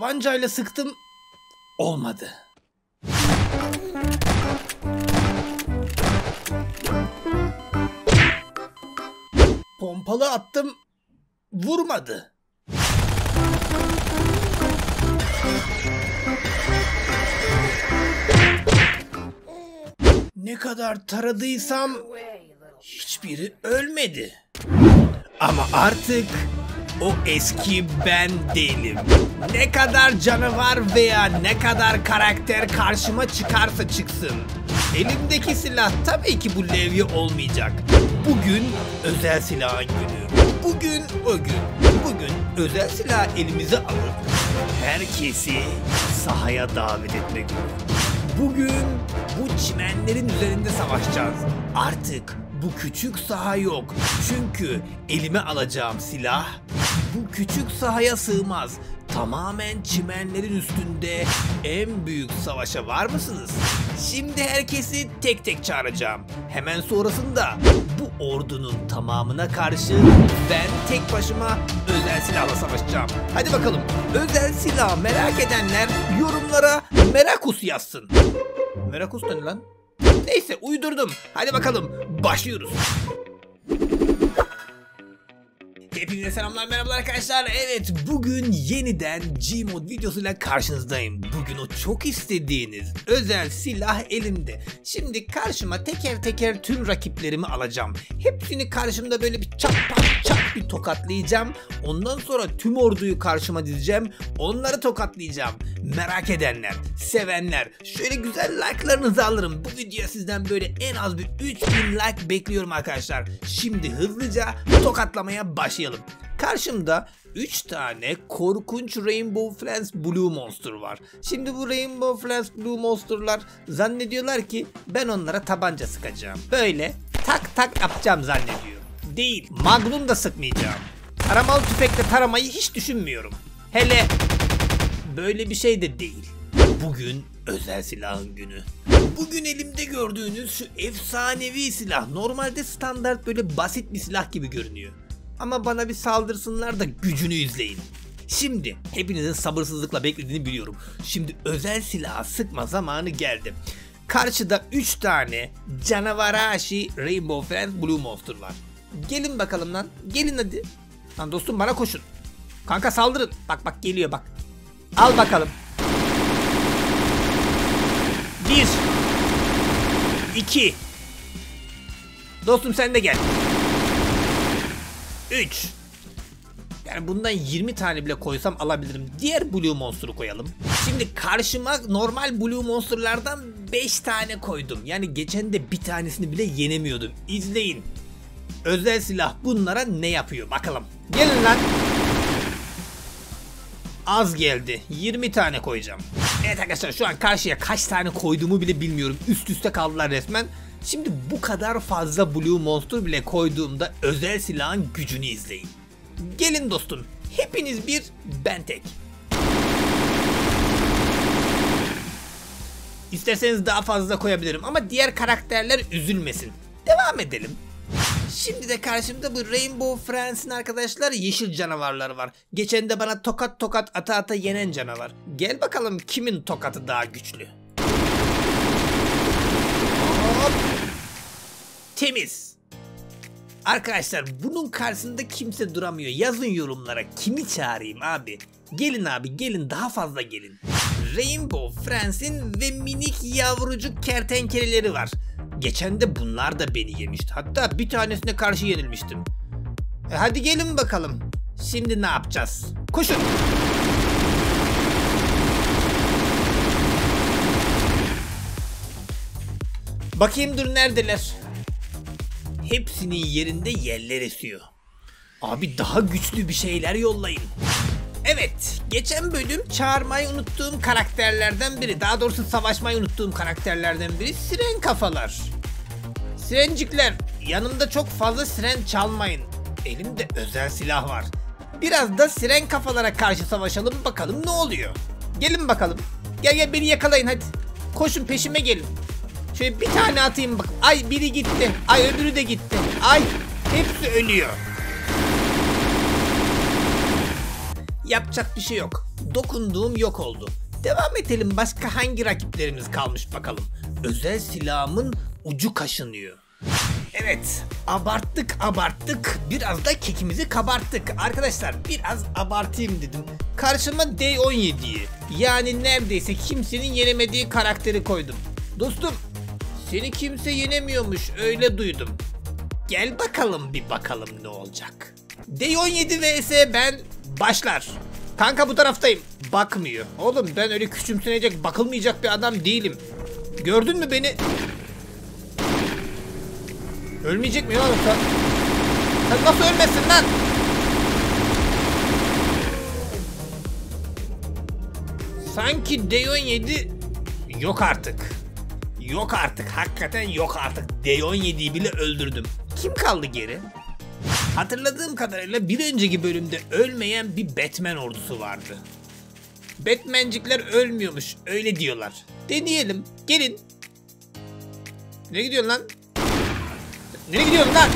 Tabancayla sıktım. Olmadı. Pompalı attım. Vurmadı. Ne kadar taradıysam hiçbiri ölmedi. Ama artık o eski ben değilim. Ne kadar canavar veya ne kadar karakter karşıma çıkarsa çıksın, elimdeki silah tabii ki bu levye olmayacak. Bugün özel silahın günü. Bugün o gün. Bugün özel silahı elimize alıp herkesi sahaya davet etmek günü. Bugün bu çimenlerin üzerinde savaşacağız. Artık bu küçük saha yok. Çünkü elime alacağım silah bu küçük sahaya sığmaz. Tamamen çimenlerin üstünde en büyük savaşa var mısınız? Şimdi herkesi tek tek çağıracağım. Hemen sonrasında bu ordunun tamamına karşı ben tek başıma özel silahla savaşacağım. Hadi bakalım, özel silah merak edenler yorumlara Merakus yazsın. Merakus ne lan? Neyse, uydurdum. Hadi bakalım, başlıyoruz. Hepinize selamlar, merhabalar arkadaşlar. Evet, bugün yeniden G-Mod videosuyla karşınızdayım. Bugün o çok istediğiniz özel silah elimde. Şimdi karşıma teker teker tüm rakiplerimi alacağım. Hepsini karşımda böyle bir çat pat çat bir tokatlayacağım. Ondan sonra tüm orduyu karşıma dizeceğim. Onları tokatlayacağım. Merak edenler, sevenler, şöyle güzel like'larınızı alırım. Bu videoya sizden böyle en az bir 3000 like bekliyorum arkadaşlar. Şimdi hızlıca tokatlamaya başlayalım. Karşımda 3 tane korkunç Rainbow Friends Blue Monster var. Şimdi bu Rainbow Friends Blue Monster'lar zannediyorlar ki ben onlara tabanca sıkacağım. Böyle tak tak yapacağım zannediyor. Değil, magnum da sıkmayacağım. Taramalı tüfekle taramayı hiç düşünmüyorum. Hele böyle bir şey de değil. Bugün özel silahın günü. Bugün elimde gördüğünüz şu efsanevi silah. Normalde standart böyle basit bir silah gibi görünüyor. Ama bana bir saldırsınlar da gücünü izleyin. Şimdi hepinizin sabırsızlıkla beklediğini biliyorum. Şimdi özel silahı sıkma zamanı geldi. Karşıda 3 tane canavarashi Rainbow Friends Blue Monster var. Gelin bakalım lan. Gelin hadi. Lan dostum, bana koşun. Kanka saldırın. Bak bak, geliyor bak. Al bakalım. 1 2 Dostum sen de gel. 3. Yani bundan 20 tane bile koysam alabilirim. Diğer Blue Monster'u koyalım. Şimdi karşıma normal Blue Monster'lardan 5 tane koydum. Yani geçen de bir tanesini bile yenemiyordum. İzleyin. Özel silah bunlara ne yapıyor bakalım. Gelin lan. Az geldi. 20 tane koyacağım. Evet arkadaşlar, şu an karşıya kaç tane koyduğumu bile bilmiyorum. Üst üste kaldılar resmen. Şimdi bu kadar fazla Blue Monster bile koyduğumda özel silahın gücünü izleyin. Gelin dostum, hepiniz bir, ben tek. İsterseniz daha fazla koyabilirim ama diğer karakterler üzülmesin. Devam edelim. Şimdi de karşımda bu Rainbow Friends'in arkadaşlar yeşil canavarları var. Geçen de bana tokat tokat ata ata yenen canavar. Gel bakalım kimin tokatı daha güçlü. Hop. Temiz. Arkadaşlar bunun karşısında kimse duramıyor. Yazın yorumlara kimi çağırayım abi. Gelin abi, gelin, daha fazla gelin. Rainbow Friends'in ve minik yavrucuk kertenkeleleri var. Geçen de bunlar da beni yemişti. Hatta bir tanesine karşı yenilmiştim. Hadi gelin bakalım. Şimdi ne yapacağız? Koşun. Bakayım dur, neredeler? Hepsinin yerinde yerler esiyor. Abi daha güçlü bir şeyler yollayın. Evet, geçen bölüm çağırmayı unuttuğum karakterlerden biri, daha doğrusu savaşmayı unuttuğum karakterlerden biri siren kafalar. Sirencikler, yanımda çok fazla siren çalmayın. Elimde özel silah var. Biraz da siren kafalara karşı savaşalım, bakalım ne oluyor. Gelin bakalım. Gel gel, beni yakalayın hadi. Koşun, peşime gelin. Şöyle bir tane atayım bak. Ay biri gitti. Ay öbürü de gitti. Ay hepsi ölüyor. Yapacak bir şey yok. dokunduğum yok oldu. Devam edelim, başka hangi rakiplerimiz kalmış bakalım. Özel silahımın ucu kaşınıyor. Evet, abarttık, biraz da kekimizi kabarttık. Arkadaşlar biraz abartayım dedim. Karşıma Day 17'yi, yani neredeyse kimsenin yenemediği karakteri koydum. Dostum, seni kimse yenemiyormuş, öyle duydum. Gel bakalım, bir bakalım ne olacak. Day 17 vs ben başlar. Kanka bu taraftayım. Bakmıyor. Oğlum ben öyle küçümsenecek, bakılmayacak bir adam değilim. Gördün mü beni? Ölmeyecek mi oğlum sen? Sen nasıl ölmesin lan? Sanki Day 17 yok artık. Yok artık, hakikaten yok artık. Day 17'yi bile öldürdüm. Kim kaldı geri? Hatırladığım kadarıyla bir önceki bölümde ölmeyen bir Batman ordusu vardı. Batmancikler ölmüyormuş, öyle diyorlar. Deneyelim, gelin. Nereye gidiyorsun lan? Nereye gidiyorsun lan?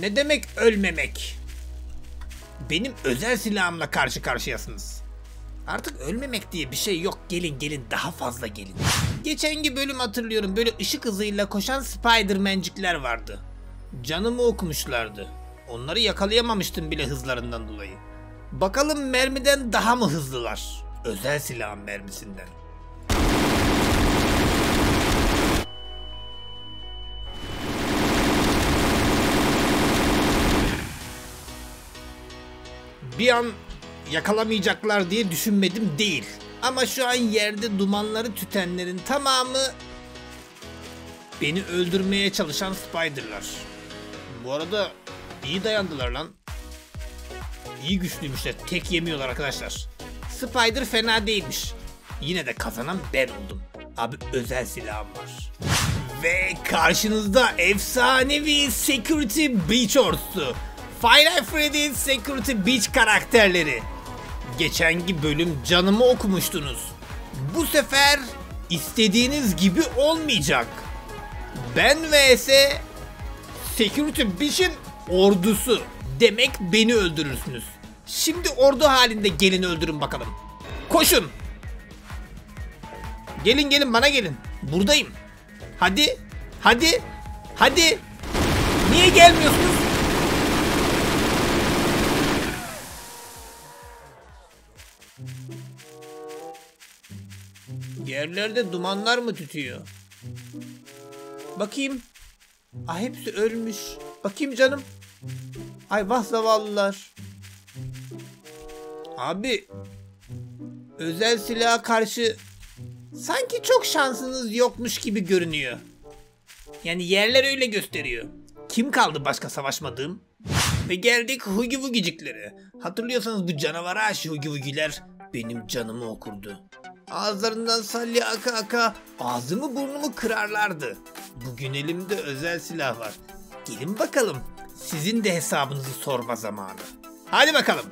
Ne demek ölmemek? Benim özel silahımla karşı karşıyasınız. Artık ölmemek diye bir şey yok. Gelin, daha fazla gelin. Geçenki bölüm hatırlıyorum, böyle ışık hızıyla koşan Spider-Mancikler vardı. Canımı okumuşlardı. Onları yakalayamamıştım bile hızlarından dolayı. Bakalım mermiden daha mı hızlılar? Özel silahın mermisinden. Bir an yakalamayacaklar diye düşünmedim değil. Ama şu an yerde dumanları tütenlerin tamamı beni öldürmeye çalışan Spider'lar. Bu arada iyi dayandılar lan. İyi güçlüymüşler. Tek yemiyorlar arkadaşlar. Spider fena değilmiş. Yine de kazanan ben oldum. Abi özel silahım var. Ve karşınızda efsanevi Security Breach ordusu. Five Nights Freddy's Security Breach karakterleri. Geçenki bölüm canımı okumuştunuz. Bu sefer istediğiniz gibi olmayacak. Ben vs Security Breach'in ordusu. Demek beni öldürürsünüz. Şimdi ordu halinde gelin öldürün bakalım. Koşun. Gelin bana gelin. Buradayım. Hadi. Niye gelmiyorsunuz? Yerlerde dumanlar mı tütüyor? Bakayım. Ah, hepsi ölmüş. Bakayım canım. Ay vah zavallılar. Abi özel silaha karşı sanki çok şansınız yokmuş gibi görünüyor. Yani yerler öyle gösteriyor. Kim kaldı başka savaşmadığım? Ve geldik Huggy Wuggy'ciklere. Hatırlıyorsanız bu canavara aşı Huggy Wuggy'ler benim canımı okurdu. Ağızlarından salya aka ağzımı burnumu kırarlardı. Bugün elimde özel silah var. Gelin bakalım. Sizin de hesabınızı sorma zamanı. Hadi bakalım.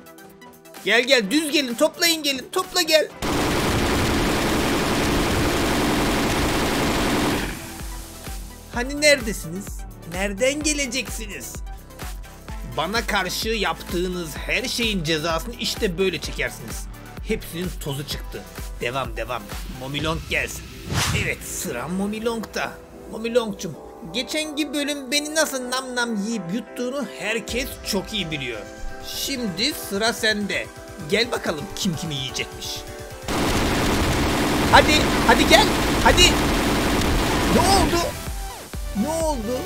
Gel düz gelin, toplayın gelin, topla gel. Hani neredesiniz? Nereden geleceksiniz? Bana karşı yaptığınız her şeyin cezasını işte böyle çekersiniz. Hepsinin tozu çıktı. Devam. Mommy Long gelsin. Evet, sıra Mommy Long'da. Mommy Long'cum, geçenki bölüm beni nasıl nam yiyip yuttuğunu herkes çok iyi biliyor. Şimdi sıra sende. Gel bakalım kim kimi yiyecekmiş. Hadi gel. Hadi. Ne oldu?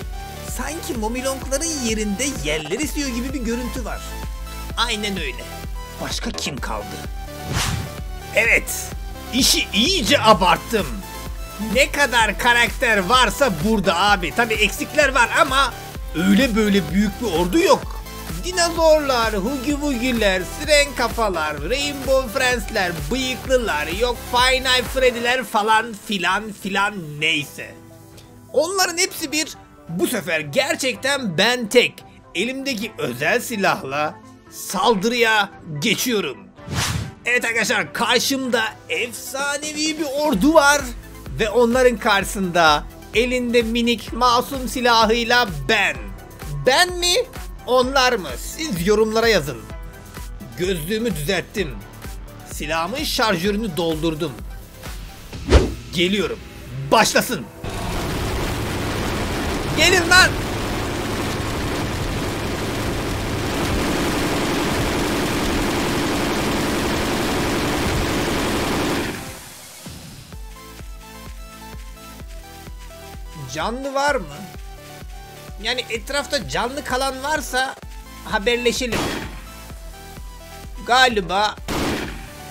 Sanki Mommy Long'ların yerinde yerler istiyor gibi bir görüntü var. Aynen öyle. Başka kim kaldı? Evet. İşi iyice abarttım. Ne kadar karakter varsa burada abi. Tabi eksikler var ama öyle böyle büyük bir ordu yok. Dinozorlar, Huggy Wuggy'ler, Siren Kafalar, Rainbow Friends'ler, Bıyıklılar, yok Five Nights Freddy'ler falan filan neyse. Onların hepsi bir. Bu sefer gerçekten ben tek elimdeki özel silahla saldırıya geçiyorum. Evet arkadaşlar, karşımda efsanevi bir ordu var. Ve onların karşısında elinde minik masum silahıyla ben. Ben mi? Onlar mı? Siz yorumlara yazın. Gözlüğümü düzelttim. Silahımın şarjörünü doldurdum. Geliyorum. Başlasın. Gelin lan. Canlı var mı? Yani etrafta canlı kalan varsa haberleşelim. Galiba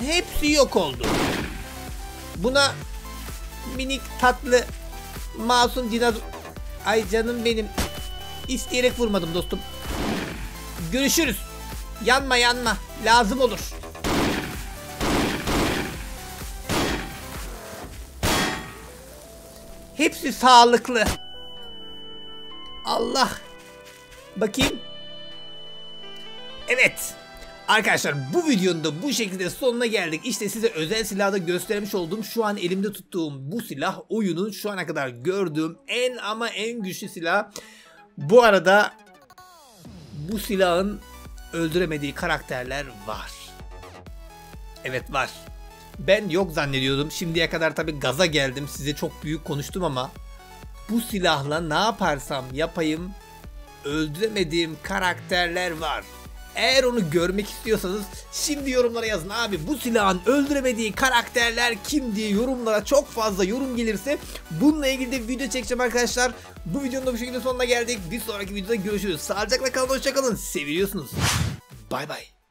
hepsi yok oldu. Buna minik tatlı masum dinozor... Ay canım benim. İsteyerek vurmadım dostum. Görüşürüz. Yanma yanma. Lazım olur. Hepsi sağlıklı. Allah. Bakayım. Evet. Arkadaşlar bu videonun da bu şekilde sonuna geldik. İşte size özel silahda göstermiş olduğum, şu an elimde tuttuğum bu silah oyunun şu ana kadar gördüğüm en ama en güçlü silah. Bu arada bu silahın öldüremediği karakterler var. Evet var. Ben yok zannediyordum. Şimdiye kadar tabi gaza geldim. Size çok büyük konuştum ama bu silahla ne yaparsam yapayım öldüremediğim karakterler var. Eğer onu görmek istiyorsanız şimdi yorumlara yazın. Abi bu silahın öldüremediği karakterler kim diye yorumlara çok fazla yorum gelirse bununla ilgili de video çekeceğim arkadaşlar. Bu videonun da bu şekilde sonuna geldik. Bir sonraki videoda görüşürüz. Sağlıcakla kalın, hoşça kalın. Seviyorsunuz. Bay bay.